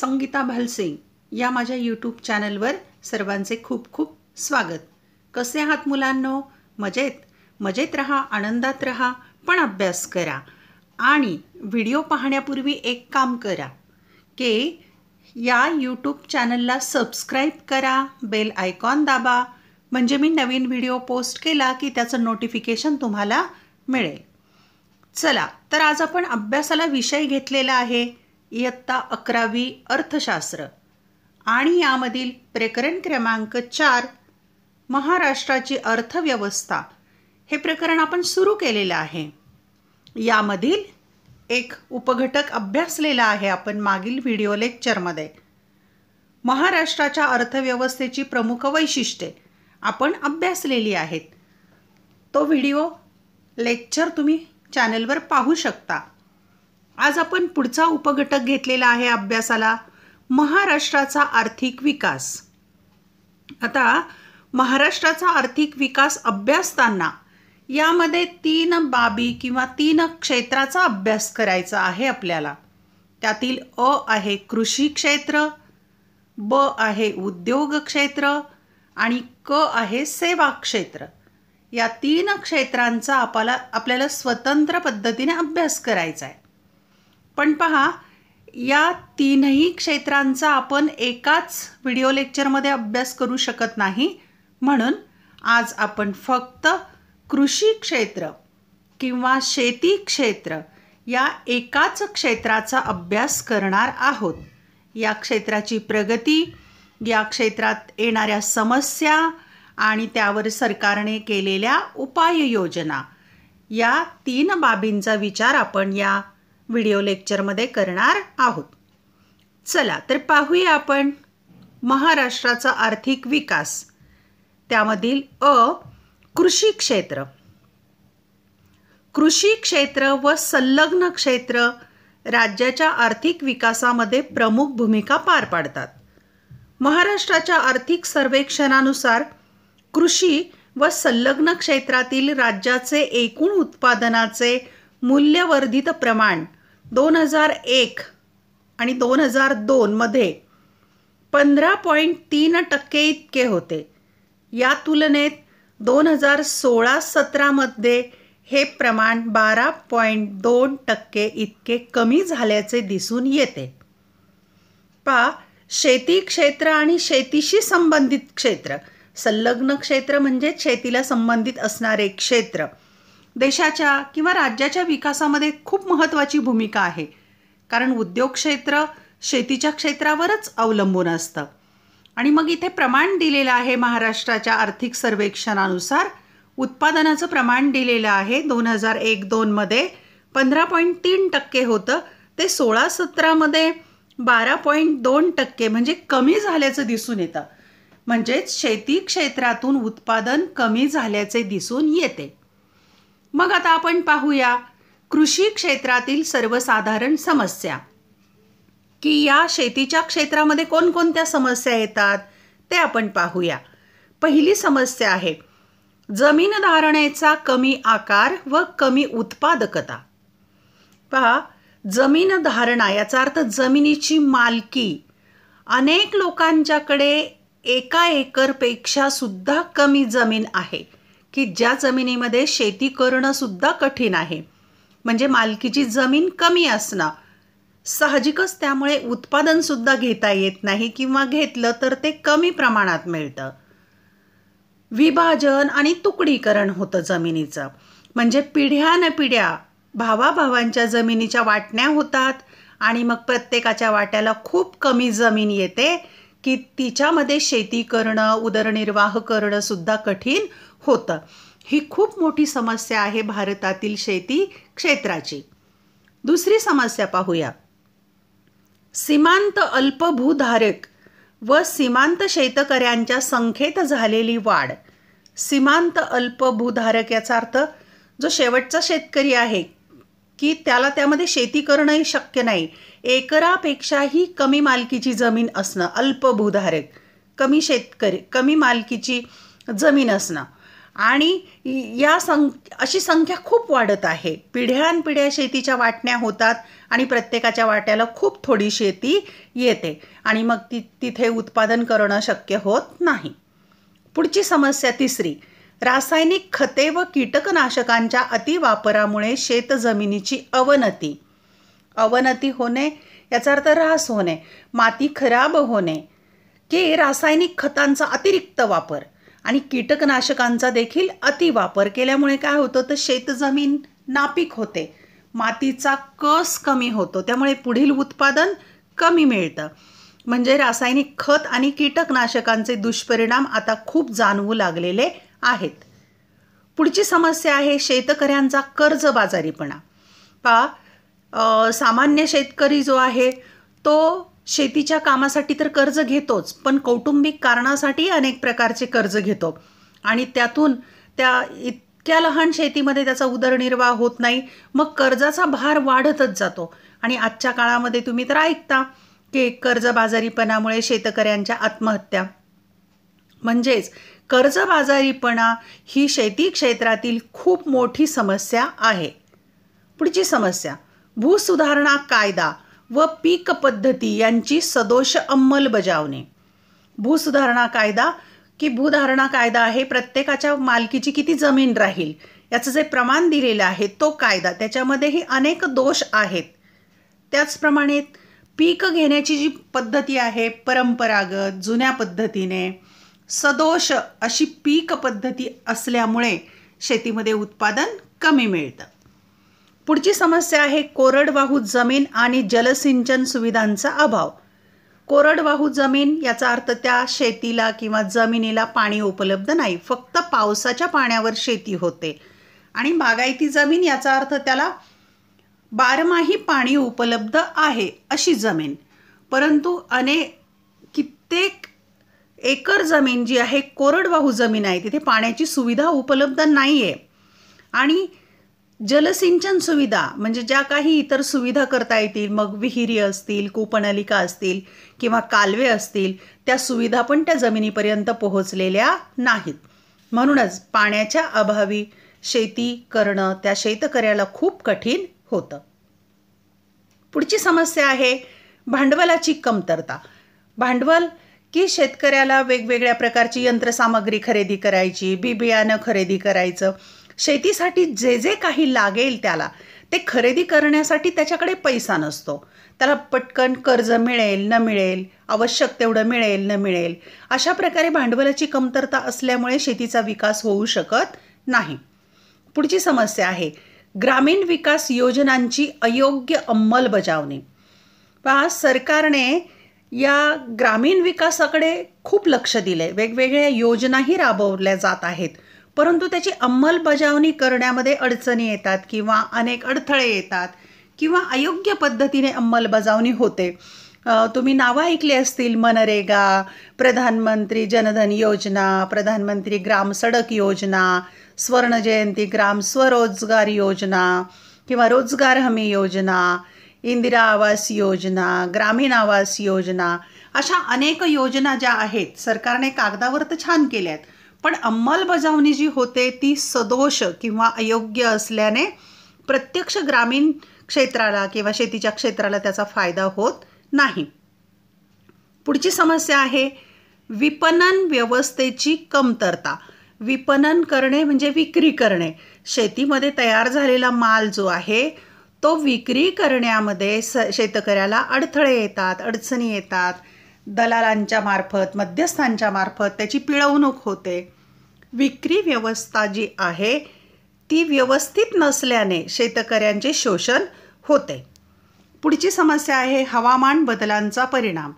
संगीता भालसिंग या माझ्या यूट्यूब चॅनलवर सर्वांचे खूप खूप स्वागत। कसे आहात मुलांनो? मजेत रहा, आनंदात रहा, पण अभ्यास करा। आणि व्हिडिओ पाहण्यापूर्वी एक काम करा की या यूट्यूब चॅनलला सबस्क्राइब करा, बेल आयकॉन दाबा, म्हणजे मी नवीन व्हिडिओ पोस्ट केला की त्याचं नोटिफिकेशन तुम्हाला मिळेल। चला तर आज आपण अभ्यासाला विषय घेतलेला आहे इयत्ता 11वी अर्थशास्त्र आणि यामधील प्रकरण क्रमांक 4 महाराष्ट्राची अर्थव्यवस्था हे प्रकरण आपण सुरू केलेलं आहे। यामधील एक उपघटक अभ्यासलेला आहे आपण मागील व्हिडिओ लेक्चरमध्ये। महाराष्ट्राच्या अर्थव्यवस्थेची प्रमुख वैशिष्ट्ये आपण अभ्यासलेली आहेत। तो व्हिडिओ लेक्चर तुम्ही चॅनलवर पाहू शकता। आज आपण पुढचा उपघटक घेतलेला आहे अभ्यासाला, महाराष्ट्राचा आर्थिक विकास। आता महाराष्ट्राचा आर्थिक विकास अभ्यासताना यामध्ये 3 बाबी किंवा 3 क्षेत्राचा अभ्यास करायचा आहे आपल्याला। त्यातील अ आहे कृषी क्षेत्र, ब आहे उद्योग क्षेत्र आणि क आहे सेवा क्षेत्र। या 3 क्षेत्रांचा आपल्याला स्वतंत्र पद्धतीने अभ्यास करायचा आहे। पण पहा, या 3ही क्षेत्रांचा आपण एकाच व्हिडिओ लेक्चरमध्ये अभ्यास करू शकत नाही, म्हणून आज आपण फक्त कृषी क्षेत्र किंवा शेती क्षेत्र या एकाच क्षेत्राचा अभ्यास करणार आहोत। या क्षेत्राची प्रगती, या क्षेत्रात येणाऱ्या समस्या आणि त्यावर सरकारने केलेल्या उपाययोजना, या 3 बाबींचा विचार आपण या व्हिडिओ लेक्चरमध्ये करणार आहोत। चला तर पाहूया आपण महाराष्ट्राचा आर्थिक विकास। त्यामधील अ कृषी क्षेत्र। कृषी क्षेत्र व संलग्न क्षेत्र राज्याच्या आर्थिक विकासामध्ये प्रमुख भूमिका पार पाडतात। महाराष्ट्राच्या आर्थिक सर्वेक्षणानुसार कृषी व संलग्न क्षेत्रातील राज्याचे एकूण उत्पादनाचे मूल्यवर्धित प्रमाण 2001 आणि 2002 मध्ये 15.3% इतके होते। या तुलनेत 2016-17 मध्ये हे प्रमाण 12.2% इतके कमी झाल्याचे दिसून येते। पहा, शेती क्षेत्र आणि शेतीशी संबंधित क्षेत्र, संलग्न क्षेत्र म्हणजे शेतीला संबंधित असणारे क्षेत्र, देशाच्या किंवा राज्याच्या विकासामध्ये खूप महत्त्वाची भूमिका आहे, कारण उद्योग क्षेत्र शेतीच्या क्षेत्रावरच अवलंबून असतं। आणि मग इथे प्रमाण दिलेलं आहे महाराष्ट्राच्या आर्थिक सर्वेक्षणानुसार उत्पादनाचं प्रमाण दिलेलं आहे 2001-02 मध्ये 15.3% होतं, ते 16-17 मध्ये 12.2% म्हणजे कमी झाल्याचं दिसून येतं। म्हणजेच शेती क्षेत्रातून उत्पादन कमी झाल्याचे दिसून येते। मग आता आपण पाहूया कृषी क्षेत्रातील सर्वसाधारण समस्या की या शेतीच्या क्षेत्रामध्ये कोणकोणत्या समस्या येतात ते आपण पाहूया। पहिली समस्या आहे जमीन धारणेचा कमी आकार व कमी उत्पादकता। पहा, जमीन धारणा याचा अर्थ जमिनीची मालकी अनेक लोकांच्याकडे 1 एकरपेक्षा सुद्धा कमी जमीन आहे की ज्या जमिनीमध्ये शेती करणं सुद्धा कठीण आहे, म्हणजे मालकीची जमीन कमी असणं साहजिकच, त्यामुळे उत्पादन सुद्धा घेता येत नाही किंवा घेतलं तर ते कमी प्रमाणात मिळतं। विभाजन आणि तुकडीकरण होतं जमिनीचं, म्हणजे पिढ्यानपिढ्या भावाभावांच्या जमिनीच्या वाटण्या होतात आणि मग प्रत्येकाच्या वाट्याला खूप कमी जमीन येते की तिच्यामध्ये शेती करणं, उदरनिर्वाह करणं सुद्धा कठीण होतं। ही खूप मोठी समस्या आहे भारतातील शेती क्षेत्राची। दुसरी समस्या पाहूया, सीमांत अल्पभूधारक व सीमांत शेतकऱ्यांच्या संख्येत झालेली वाढ। सीमांत अल्पभूधारक याचा अर्थ जो शेवटचा शेतकरी आहे की त्याला त्यामध्ये शेती करणंही शक्य नाही, 1 एकरापेक्षाही कमी मालकीची जमीन असणं, अल्पभूधारक कमी शेतकरी कमी मालकीची जमीन असणं, आणि या अशी संख्या खूप वाढत आहे। पिढ्यानपिढ्या शेतीच्या वाटण्या होतात आणि प्रत्येकाच्या वाट्याला खूप थोडी शेती येते आणि मग तिथे उत्पादन करणं शक्य होत नाही। पुढची समस्या तिसरी, रासायनिक खते व कीटकनाशकांच्या अतिवापरामुळे शेतजमिनीची अवनती होणे याचा अर्थ ऱ्हास होणे, माती खराब होणे की रासायनिक खतांचा अतिरिक्त वापर आणि कीटकनाशकांचा देखील अतिवापर केल्यामुळे काय होतं तर शेतजमीन नापीक होते, मातीचा कस कमी होतो, त्यामुळे पुढील उत्पादन कमी मिळतं। म्हणजे रासायनिक खत आणि कीटकनाशकांचे दुष्परिणाम आता खूप जाणवू लागलेले आहेत। पुढची समस्या आहे शेतकऱ्यांचा कर्जबाजारीपणा। सामान्य शेतकरी जो आहे तो शेतीच्या कामासाठी तर कर्ज घेतोच, पण कौटुंबिक कारणासाठी अनेक प्रकारचे कर्ज घेतो आणि त्यातून त्या इतक्या लहान शेतीमध्ये त्याचा उदरनिर्वाह होत नाही, मग कर्जाचा भार वाढतच जातो। आणि आजच्या काळामध्ये तुम्ही तर ऐकता की कर्जबाजारीपणामुळे शेतकऱ्यांच्या आत्महत्या, म्हणजेच कर्जबाजारीपणा ही शेती क्षेत्रातील खूप मोठी समस्या आहे। पुढची समस्या भूसुधारणा कायदा व पीक पद्धती यांची सदोष अंमलबजावणी। भूसुधारणा कायदा की भूधारणा कायदा आहे, प्रत्येकाच्या मालकीची किती जमीन राहील याचं जे प्रमाण दिलेलं आहे तो कायदा, त्याच्यामध्येही अनेक दोष आहेत। त्याचप्रमाणे पीक घेण्याची जी पद्धती आहे परंपरागत जुन्या पद्धतीने सदोष अशी पीक पद्धती असल्यामुळे शेतीमध्ये उत्पादन कमी मिळतं। पुढची समस्या आहे कोरडवाहू जमीन आणि जलसिंचन सुविधांचा अभाव। कोरडवाहू जमीन याचा अर्थ त्या शेतीला किंवा जमिनीला पाणी उपलब्ध नाही, फक्त पावसाच्या पाण्यावर शेती होते। आणि बागायती जमीन याचा अर्थ त्याला बारमाही पाणी उपलब्ध आहे अशी जमीन, परंतु कित्येक एकर जमीन जी आहे कोरडवाहू जमीन आहे, तिथे पाण्याची सुविधा उपलब्ध नाही आहे। आणि जलसिंचन सुविधा म्हणजे ज्या काही इतर सुविधा करता येतील, मग विहिरी असतील, कूपनलिका असतील किंवा कालवे असतील, त्या सुविधा पण त्या जमिनीपर्यंत पोहोचलेल्या नाहीत। म्हणूनच पाण्याच्या अभावी शेती करणं त्या शेतकऱ्याला खूप कठीण होतं। पुढची समस्या आहे भांडवलाची कमतरता। भांडवल की शेतकऱ्याला वेगवेगळ्या प्रकारची यंत्रसामग्री खरेदी करायची, बी बियाणं खरेदी करायचं, शेतीसाठी जे जे काही लागेल त्याला ते खरेदी करण्यासाठी त्याच्याकडे पैसा नसतो। त्याला पटकन कर्ज मिळेल न मिळेल, आवश्यक तेवढं मिळेल न मिळेल, अशा प्रकारे भांडवलाची कमतरता असल्यामुळे शेतीचा विकास होऊ शकत नाही। पुढची समस्या आहे ग्रामीण विकास योजनांची अयोग्य अंमलबजावणी। पहा, सरकारने या ग्रामीण विकासाकडे खूप लक्ष दिले, वेगवेगळ्या योजनाही राबवल्या जात आहेत, परंतु त्याची अंमलबजावणी करण्यामध्ये अडचणी येतात किंवा अनेक अडथळे येतात किंवा अयोग्य पद्धतीने अंमलबजावणी होते। तुम्ही नावं ऐकली असतील, मनरेगा, प्रधानमंत्री जनधन योजना, प्रधानमंत्री ग्राम सड़क योजना, स्वर्णजयंती ग्राम स्वरोजगार योजना किंवा रोजगार हमी योजना, इंदिरा आवास योजना, ग्रामीण आवास योजना, अशा अनेक योजना ज्या आहेत सरकारने कागदावर तर छान केल्या आहेत, पण अंमलबजावणी जी होते ती सदोष किंवा अयोग्य असल्याने प्रत्यक्ष ग्रामीण क्षेत्राला किंवा शेतीच्या क्षेत्राला त्याचा फायदा होत नाही। पुढची समस्या आहे विपणन व्यवस्थेची कमतरता। विपणन करणे म्हणजे विक्री करणे, शेतीमध्ये तयार झालेला माल जो आहे तो विक्री करण्यामध्ये शेतकऱ्याला अडथळे येतात, अडचणी येतात, दलालांच्या मार्फत मध्यस्थांच्या मार्फत त्याची पिळवणूक होते। विक्री व्यवस्था जी आहे ती व्यवस्थित नसल्याने शेतकऱ्यांचे शोषण होते। पुढची समस्या आहे हवामान बदलांचा परिणाम।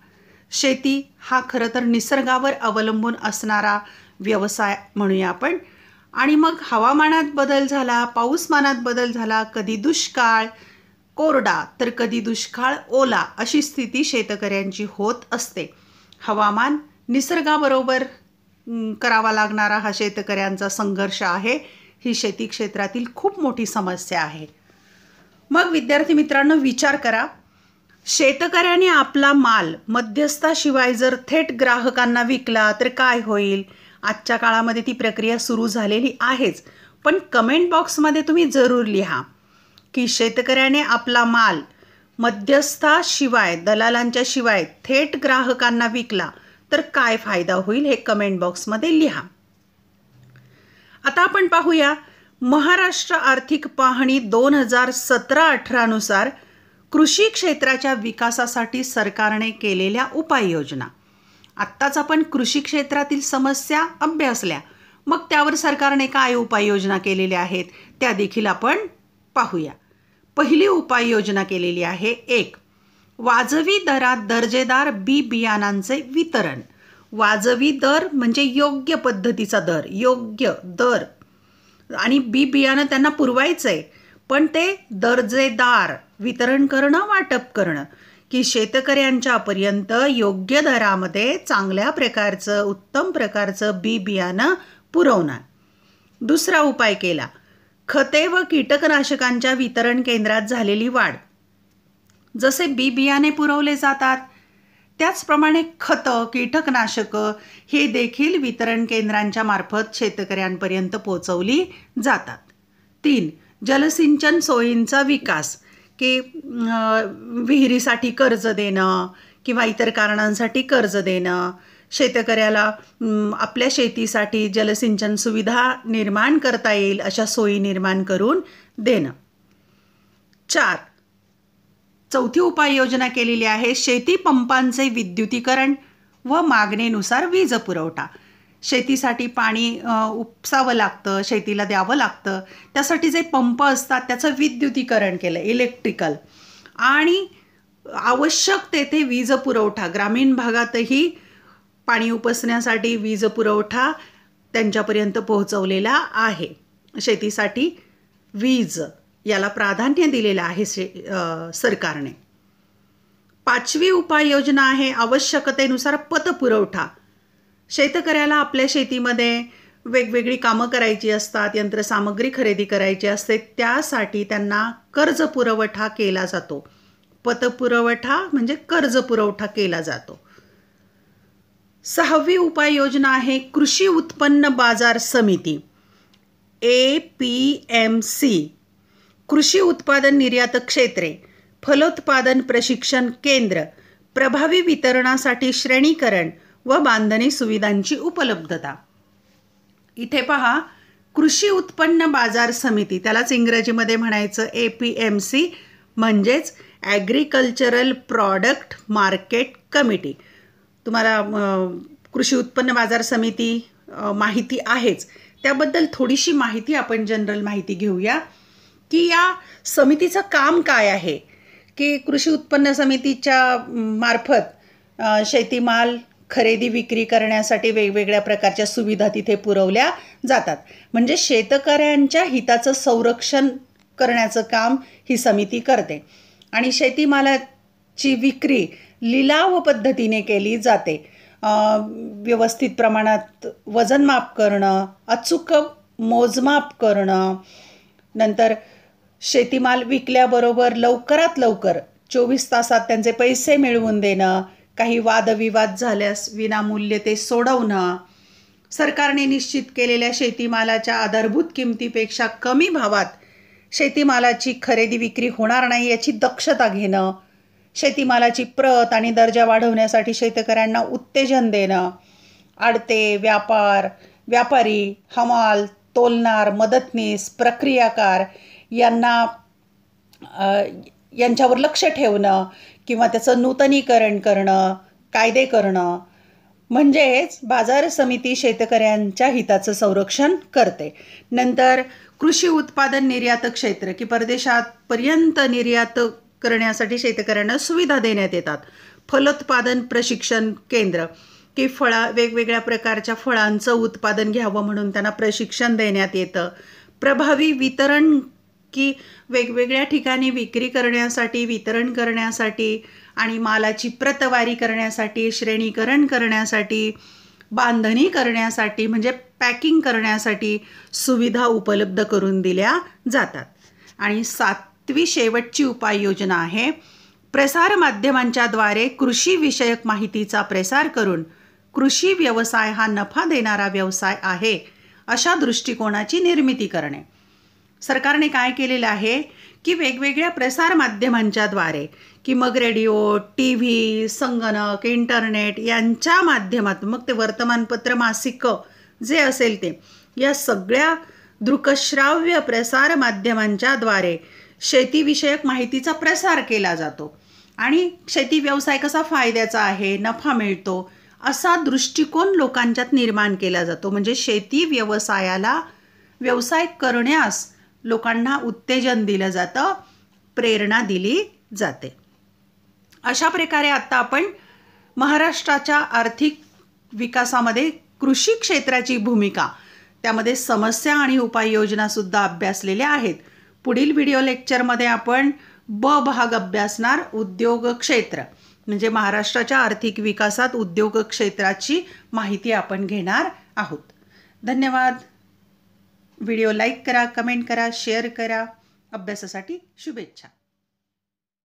शेती हा खरं तर निसर्गावर अवलंबून असणारा व्यवसाय म्हणूया आपण, आणि मग हवामानात बदल झाला, पाऊसमानात बदल झाला, कधी दुष्काळ कोरडा तर कधी दुष्काळ ओला अशी स्थिती शेतकऱ्यांची होत असते। हवामान निसर्गाबरोबर करावा लागणारा हा शेतकऱ्यांचा संघर्ष आहे, ही शेती क्षेत्रातील खूप मोठी समस्या आहे। मग विद्यार्थी मित्रांनो, विचार करा, शेतकऱ्याने आपला माल मध्यस्थाशिवाय जर थेट ग्राहकांना विकला तर काय होईल? आजच्या काळामध्ये ती प्रक्रिया सुरू झालेली आहेच, पण कमेंट बॉक्समध्ये तुम्ही जरूर लिहा की शेतकऱ्याने आपला माल मध्यस्थाशिवाय दलालांच्या शिवाय थेट ग्राहकांना विकला तर काय फायदा होईल हे कमेंट बॉक्स मध्ये लिहा। आता आपण पाहूया महाराष्ट्र आर्थिक पाहणी 2017-18 नुसार कृषी क्षेत्राच्या विकासासाठी सरकारने केलेल्या उपाययोजना। आत्ताच आपण कृषी क्षेत्रातील समस्या अभ्यासल्या, मग त्यावर सरकारने काय उपाययोजना केलेल्या आहेत त्या देखील आपण पाहूया। पहिली उपाययोजना केलेली आहे 1. वाजवी दरात दर्जेदार बी बियाणांचे वितरण। वाजवी दर म्हणजे योग्य पद्धतीचा दर, योग्य दर, आणि बी बियाणं त्यांना पुरवायचंय पण ते दर्जेदार वितरण करणं, वाटप करणं की शेतकऱ्यांच्यापर्यंत योग्य दरामध्ये चांगल्या प्रकारचं उत्तम प्रकारचं बी बियाणं पुरवणार। दुसरा उपाय केला खते व कीटकनाशकांच्या वितरण केंद्रात झालेली वाढ। जसे बी बियाणे पुरवले जातात त्याचप्रमाणे खत कीटकनाशक हे देखील वितरण केंद्रांच्या मार्फत शेतकऱ्यांपर्यंत पोहोचवली जातात। 3. जलसिंचन सोयींचा विकास की विहिरीसाठी कर्ज देणं किंवा इतर कारणांसाठी कर्ज देणं, शेतकऱ्याला आपल्या शेतीसाठी जलसिंचन सुविधा निर्माण करता येईल अशा सोयी निर्माण करून देणं। 4. चौथी उपाययोजना केलेली आहे शेती पंपांचे विद्युतीकरण व मागणीनुसार वीज पुरवठा। शेतीसाठी पाणी उपसावं लागतं, शेतीला द्यावं लागतं, त्यासाठी जे पंप असतात त्याचं विद्युतीकरण केलं, इलेक्ट्रिकल, आणि आवश्यक तेथे वीज पुरवठा। ग्रामीण भागातही पाणी उपसण्यासाठी वीज पुरवठा त्यांच्यापर्यंत पोहोचवलेला आहे। शेतीसाठी वीज याला प्राधान्य दिलेलं आहे सरकारने। 5वी उपाययोजना आहे आवश्यकतेनुसार पतपुरवठा। शेतकऱ्याला आपल्या शेतीमध्ये वेगवेगळी कामं करायची असतात, यंत्रसामग्री खरेदी करायची असते, त्यासाठी त्यांना कर्ज पुरवठा केला जातो। पतपुरवठा म्हणजे कर्ज पुरवठा केला जातो। 6वी उपाययोजना आहे कृषी उत्पन्न बाजार समिती APMC। कृषी उत्पादन निर्यातक क्षेत्रे, फलोत्पादन प्रशिक्षण केंद्र, प्रभावी वितरणासाठी श्रेणीकरण व बांधणी सुविधांची उपलब्धता। इथे पहा कृषी उत्पन्न बाजार समिती, त्यालाच इंग्रजीमध्ये म्हणायचं APMC म्हणजेच ॲग्रिकल्चरल प्रॉडक्ट मार्केट कमिटी। तुम्हाला कृषी उत्पन्न बाजार समिती माहिती आहेच, त्याबद्दल थोडीशी माहिती आपण जनरल माहिती घेऊया की या समितीचं काम काय आहे। की कृषी उत्पन्न समितीच्या मार्फत शेतीमाल खरेदी विक्री करण्यासाठी वेगवेगळ्या प्रकारच्या सुविधा तिथे पुरवल्या जातात, म्हणजे शेतकऱ्यांच्या हिताचं संरक्षण करण्याचं काम ही समिती करते आणि शेतीमालाची विक्री लिलाव पद्धतीने केली जाते। व्यवस्थित प्रमाणात वजनमाप करणं, अचूक मोजमाप करणं, नंतर शेतीमाल विकल्याबरोबर लवकरात लवकर 24 तासात त्यांचे पैसे मिळवून देणं, काही वादविवाद झाल्यास विनामूल्य ते सोडवणं, सरकारने निश्चित केलेल्या शेतीमालाच्या आधारभूत किमतीपेक्षा कमी भावात शेतीमालाची खरेदी विक्री होणार नाही याची दक्षता घेणं, शेतीमालाची प्रत आणि दर्जा वाढवण्यासाठी शेतकऱ्यांना उत्तेजन देणं, आडते व्यापारी, हमाल, तोलणार, मदतनीस, प्रक्रियाकार यांच्यावर लक्ष ठेवणं किंवा त्याचं नूतनीकरण करणं, कायदे करणं, म्हणजेच बाजार समिती शेतकऱ्यांच्या हिताचं संरक्षण करते। नंतर कृषी उत्पादन निर्यातक क्षेत्र की परदेशापर्यंत निर्यात करण्यासाठी शेतकऱ्यांना सुविधा देण्यात येतात। फलोत्पादन प्रशिक्षण केंद्र की वेगवेगळ्या प्रकारच्या फळांचं उत्पादन घ्यावं म्हणून त्यांना प्रशिक्षण देण्यात येतं। प्रभावी वितरण की वेगवेगळ्या ठिकाणी विक्री करण्यासाठी, वितरण करण्यासाठी आणि मालाची प्रतवारी करण्यासाठी, श्रेणीकरण करण्यासाठी, बांधणी करण्यासाठी म्हणजे पॅकिंग करण्यासाठी सुविधा उपलब्ध करून दिल्या जातात। आणि 7वी शेवटची उपाययोजना आहे प्रसार माध्यमांच्याद्वारे कृषी विषयक माहितीचा प्रसार करून कृषी व्यवसाय हा नफा देणारा व्यवसाय आहे अशा दृष्टिकोनाची निर्मिती करणे। सरकारने काय केलेलं आहे की वेगवेगळ्या प्रसारमाध्यमांच्या द्वारे, की मग रेडिओ, टी व्ही, संगणक, इंटरनेट यांच्या माध्यमातून, मग ते वर्तमानपत्र, मासिकं जे असेल ते, या सगळ्या दृकश्राव्य प्रसारमाध्यमांच्या द्वारे शेतीविषयक माहितीचा प्रसार केला जातो आणि शेती व्यवसाय कसा फायद्याचा आहे, नफा मिळतो असा दृष्टिकोन लोकांच्यात निर्माण केला जातो. म्हणजे शेती व्यवसायाला, व्यवसाय करण्यास लोकांना उत्तेजन दिलं जातं, प्रेरणा दिली जाते. अशा प्रकारे आता आपण महाराष्ट्राच्या आर्थिक विकासामध्ये कृषी क्षेत्राची भूमिका, त्यामध्ये समस्या आणि उपाययोजनासुद्धा अभ्यासलेल्या आहेत. पुढील व्हिडिओ लेक्चरमध्ये आपण ब भाग अभ्यासणार उद्योग क्षेत्र, म्हणजे महाराष्ट्राच्या आर्थिक विकासात उद्योग क्षेत्राची माहिती आपण घेणार आहोत. धन्यवाद. व्हिडिओ लाईक करा, कमेंट करा, शेअर करा. अभ्यासासाठी शुभेच्छा.